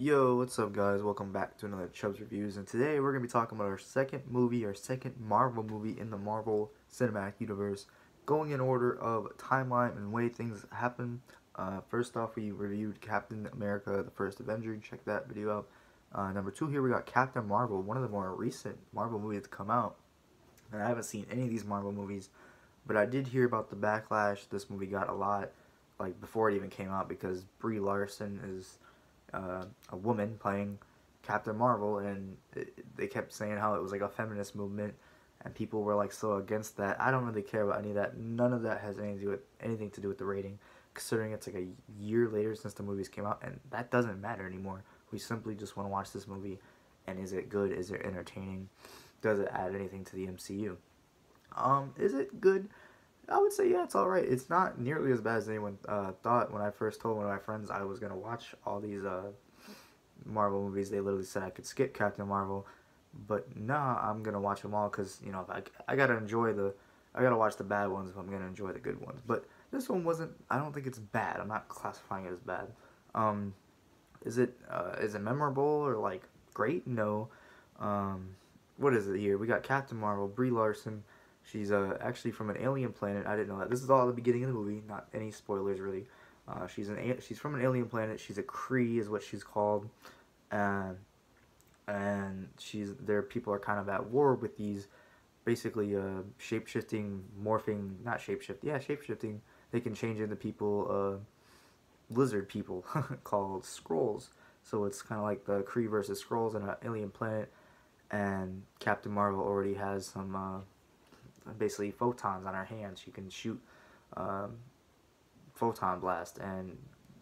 Yo, what's up guys? Welcome back to another Chubbs Reviews, and today we're going to be talking about our second Marvel movie in the Marvel Cinematic Universe, going in order of timeline and way things happen. First off, we reviewed Captain America, the First Avenger. Check that video out. Number two here, we got Captain Marvel, one of the more recent Marvel movies to come out. And I haven't seen any of these Marvel movies, but I did hear about the backlash this movie got a lot, like before it even came out, because Brie Larson is a woman playing Captain Marvel, and they kept saying how it was like a feminist movement and people were like so against that. I don't really care about any of that. None of that has anything to do with the rating, considering it's like a year later since the movies came out, and that doesn't matter anymore. We simply just want to watch this movie, and is it good? Is it entertaining? Does it add anything to the MCU? Is it good? I would say, yeah, it's alright. It's not nearly as bad as anyone thought. When I first told one of my friends I was going to watch all these Marvel movies, they literally said I could skip Captain Marvel. But nah, I'm going to watch them all because, you know, I got to enjoy I got to watch the bad ones if I'm going to enjoy the good ones. But this one wasn't, I don't think it's bad. I'm not classifying it as bad. Is it memorable or, like, great? No. What is it here? We got Captain Marvel, Brie Larson. She's actually from an alien planet. I didn't know that. This is all at the beginning of the movie. Not any spoilers, really. She's from an alien planet. She's a Kree, is what she's called. And their people are kind of at war with these, basically, shapeshifting. They can change into people, lizard people, called Skrulls. So it's kind of like the Kree versus Skrulls on an alien planet. And Captain Marvel already has some, basically photons on her hands. She can shoot photon blast, and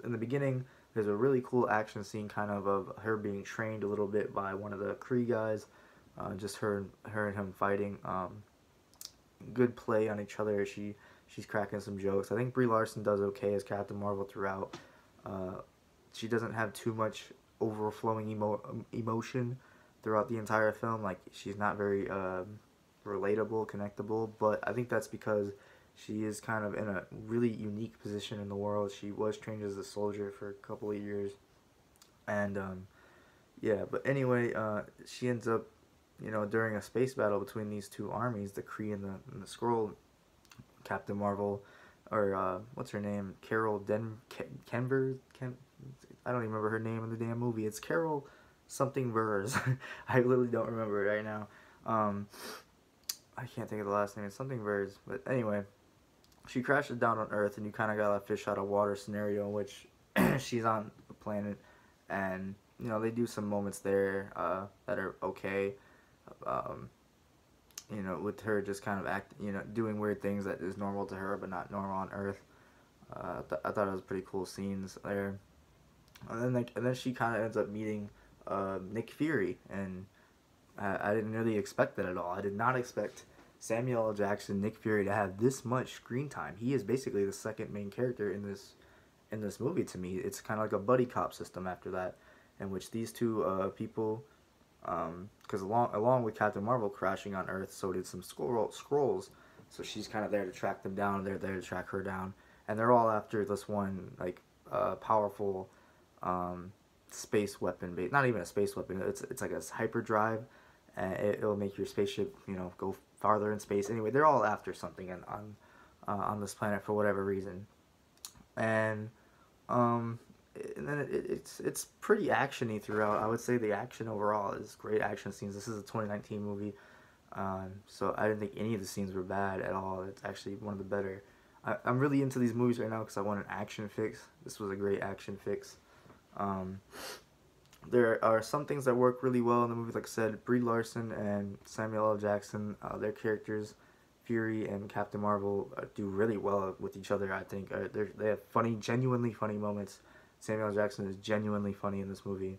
in the beginning there's a really cool action scene of her being trained a little bit by one of the Kree guys, just her and him fighting. Good play on each other. She's cracking some jokes. I think Brie Larson does okay as Captain Marvel throughout. She doesn't have too much overflowing emotion throughout the entire film. Like, she's not very relatable, connectable, but I think that's because she is kind of in a really unique position in the world. She was trained as a soldier for a couple of years, and yeah, but anyway, she ends up, you know, during a space battle between these two armies, the Kree and the Skrull, Captain Marvel, or what's her name, Carol Danvers, I don't even remember her name in the damn movie. It's Carol something Vers. I literally don't remember it right now. I can't think of the last name. It's something birds. But anyway, she crashes down on Earth, and you kind of got a fish out of water scenario in which she's on the planet, and, you know, they do some moments there that are okay. You know, with her just kind of doing weird things that is normal to her but not normal on Earth. I thought it was pretty cool scenes there. And then she kind of ends up meeting Nick Fury, and I didn't really expect that at all. I did not expect Samuel L. Jackson, Nick Fury, to have this much screen time. He is basically the second main character in this movie to me. It's kind of like a buddy cop system after that, in which these two people, because along with Captain Marvel crashing on Earth, so did some Skrulls. So she's kind of there to track them down. They're there to track her down, and they're all after this one, like, powerful space weapon. Not even a space weapon. It's like a hyperdrive. It'll make your spaceship, you know, go farther in space. Anyway, they're all after something on this planet for whatever reason, and then it's pretty actiony throughout. I would say the action overall is great action scenes. This is a 2019 movie, so I didn't think any of the scenes were bad at all. It's actually one of the better. I'm really into these movies right now because I want an action fix. This was a great action fix. There are some things that work really well in the movie. Like I said, Brie Larson and Samuel L. Jackson, their characters, Fury and Captain Marvel, do really well with each other, I think. They have funny, genuinely funny moments. Samuel L. Jackson is genuinely funny in this movie.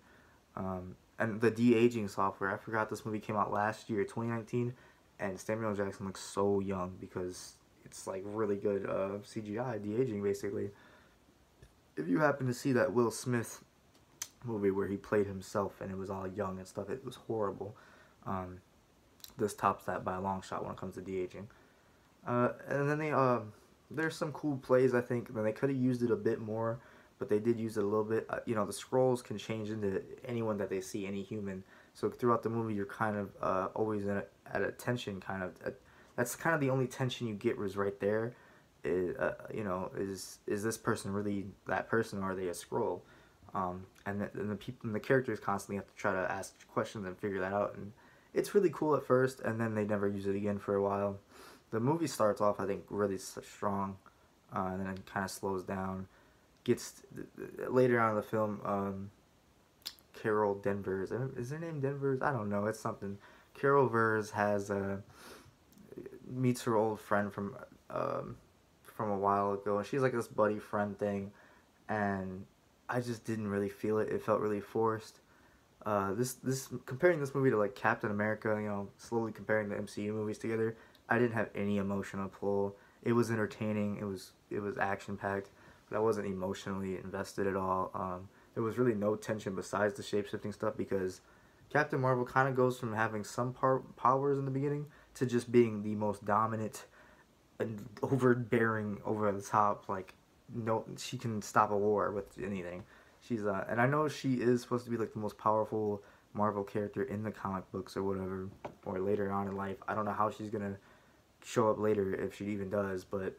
And the de-aging software, I forgot this movie came out last year, 2019, and Samuel L. Jackson looks so young because it's like really good CGI, de-aging basically. If you happen to see that Will Smith movie where he played himself and it was all young and stuff, it was horrible. This tops that by a long shot when it comes to de-aging. And then there's some cool plays, I think. Then they could have used it a bit more, but they did use it a little bit. You know, the Skrulls can change into anyone that they see, any human. So throughout the movie, you're kind of always at a tension, kind of. That's kind of the only tension you get was right there. You know, is this person really that person, or are they a Skrull? And the characters constantly have to try to ask questions and figure that out. And it's really cool at first, and then they never use it again for a while. The movie starts off, I think, really strong, and then it kind of slows down. Gets later on in the film, Carol Danvers. Is her name Danvers? I don't know. It's something. Carol Danvers has meets her old friend from a while ago, and she's like this buddy friend thing, and I just didn't really feel it. It felt really forced. This comparing this movie to like Captain America, you know, slowly comparing the MCU movies together, I didn't have any emotional pull. It was entertaining. It was action packed, but I wasn't emotionally invested at all. There was really no tension besides the shape-shifting stuff, because Captain Marvel kind of goes from having some powers in the beginning to just being the most dominant and overbearing, over the top. Like, no, she can stop a war with anything. She's and I know she is supposed to be like the most powerful Marvel character in the comic books or whatever, or later on in life. I don't know how she's gonna show up later, if she even does, but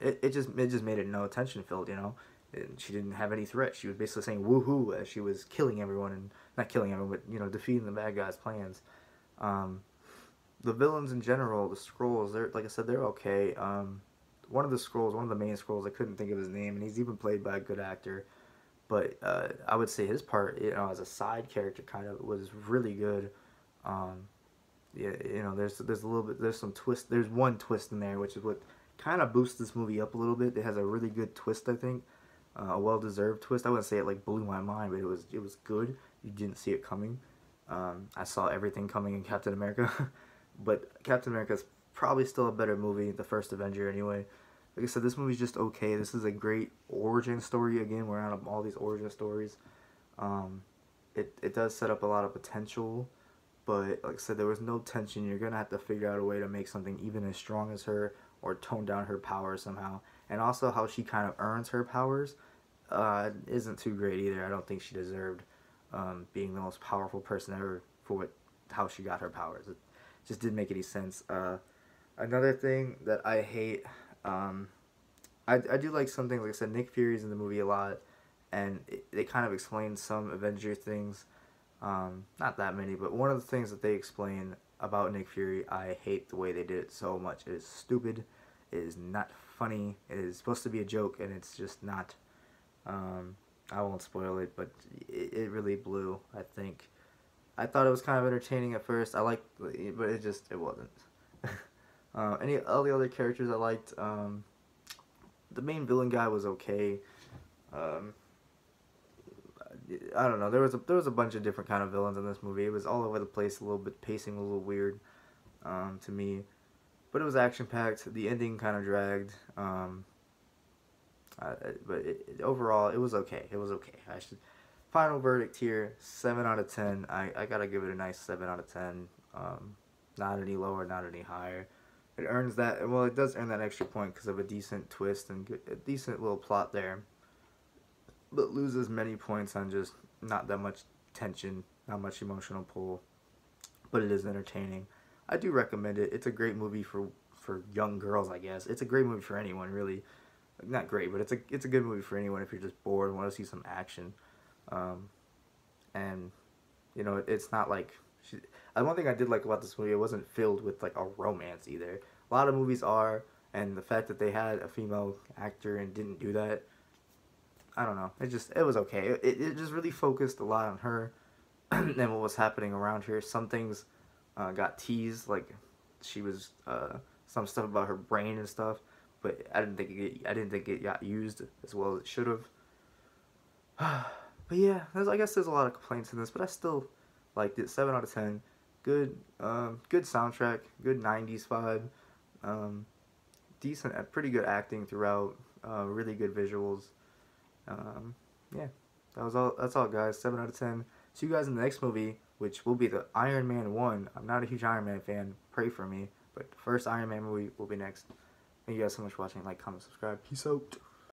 it just made it no tension filled, you know. And she didn't have any threat. She was basically saying woohoo as she was killing everyone, and not killing everyone, but you know, defeating the bad guys' plans. The villains in general, the Skrulls, they're, like I said, they're okay. One of the Skrulls, one of the main Skrulls, I couldn't think of his name, and he's even played by a good actor. But I would say his part, you know, as a side character, kind of was really good. Yeah, you know, there's a little bit, there's some twist, there's one twist in there, which is what kind of boosts this movie up a little bit. It has a really good twist, I think, a well-deserved twist. I wouldn't say it like blew my mind, but it was good. You didn't see it coming. I saw everything coming in Captain America, but Captain America's probably still a better movie, the first Avenger anyway. Like I said, this movie's just okay. This is a great origin story. Again, we're on all these origin stories. It does set up a lot of potential, but like I said, there was no tension. You're going to have to figure out a way to make something even as strong as her, or tone down her power somehow. And also how she kind of earns her powers isn't too great either. I don't think she deserved being the most powerful person ever for how she got her powers. It just didn't make any sense. Another thing that I hate... I do like some things. Like I said, Nick Fury's in the movie a lot, and they kind of explain some Avenger things, not that many, but one of the things that they explain about Nick Fury, I hate the way they did it so much. It is stupid, it is not funny, it is supposed to be a joke, and it's just not. I won't spoil it, but it really blew, I think. I thought it was kind of entertaining at first, I liked it, but it wasn't. All the other characters I liked, the main villain guy was okay. I don't know, there was a bunch of different kind of villains in this movie. It was all over the place a little bit, pacing a little weird to me, but it was action packed. The ending kind of dragged, but overall it was okay. It was okay. I should final verdict here, 7 out of 10. I gotta give it a nice 7 out of 10. Not any lower, not any higher. It earns that, well, it does earn that extra point because of a decent twist and a decent little plot there, but loses many points on just not that much tension, not much emotional pull. But it is entertaining. I do recommend it. It's a great movie for young girls, I guess. It's a great movie for anyone, really. Not great, but it's a good movie for anyone if you're just bored and want to see some action. And you know, it's not like... One thing I did like about this movie, it wasn't filled with like a romance either. A lot of movies are, and the fact that they had a female actor and didn't do that, I don't know. It was okay. It just really focused a lot on her and what was happening around her. Some things got teased, like she was some stuff about her brain and stuff, but I didn't think it got used as well as it should have. But yeah, I guess there's a lot of complaints in this, but I still liked it. 7 out of 10. Good, good soundtrack. Good 90s vibe. Decent, pretty good acting throughout. Really good visuals. Yeah, that was all. That's all, guys. 7 out of 10. See you guys in the next movie, which will be the Iron Man 1. I'm not a huge Iron Man fan. Pray for me. But the first Iron Man movie will be next. Thank you guys so much for watching. Like, comment, subscribe. Peace out.